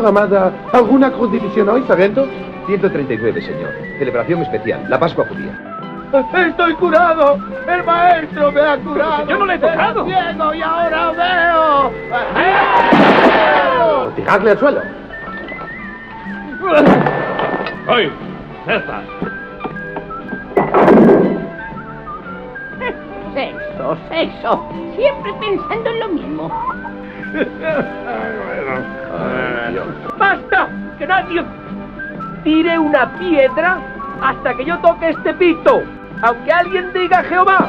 programada alguna condición hoy, sargento? 139, señor. Celebración especial, la Pascua judía. ¡Estoy curado! ¡El maestro me ha curado! ¡Yo no le he tocado! ¡Ciego y ahora veo! ¡Veo! ¡Tiradle al suelo! ¡Ay! ¡Cesta! Sexo, sexo. Siempre pensando en lo mismo. Ay, Dios. ¡Basta! ¡Que nadie tire una piedra hasta que yo toque este pito! ¡Aunque alguien diga Jehová!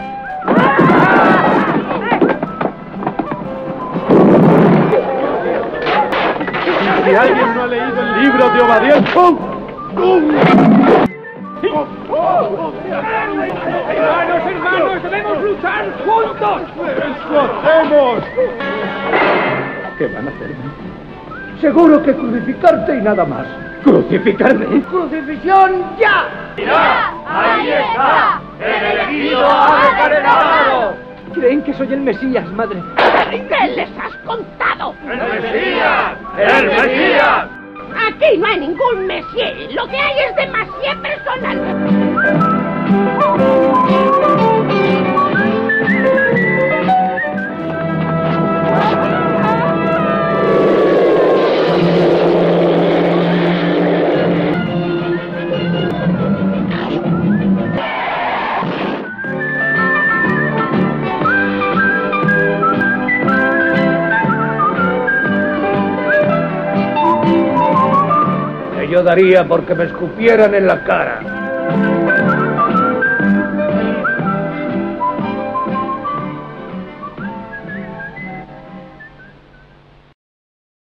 Si alguien no ha leído el libro de Obadiel... ¡Oh! ¡Oh! ¡Oh! ¡Hermanos, hermanos! ¡Debemos luchar juntos! ¡Eso hacemos! ¿Qué van a hacer? Seguro que crucificarte y nada más. ¿Crucificarme? ¡Crucifixión ya! ¡Mirad! ¡Ahí está! ¡El elegido ha regenerado! ¿Creen que soy el Mesías, madre? ¿Qué les has contado? ¡El Mesías! ¡El Mesías! Aquí no hay ningún Mesías. Lo que hay es demasiado personal. Yo daría porque me escupieran en la cara.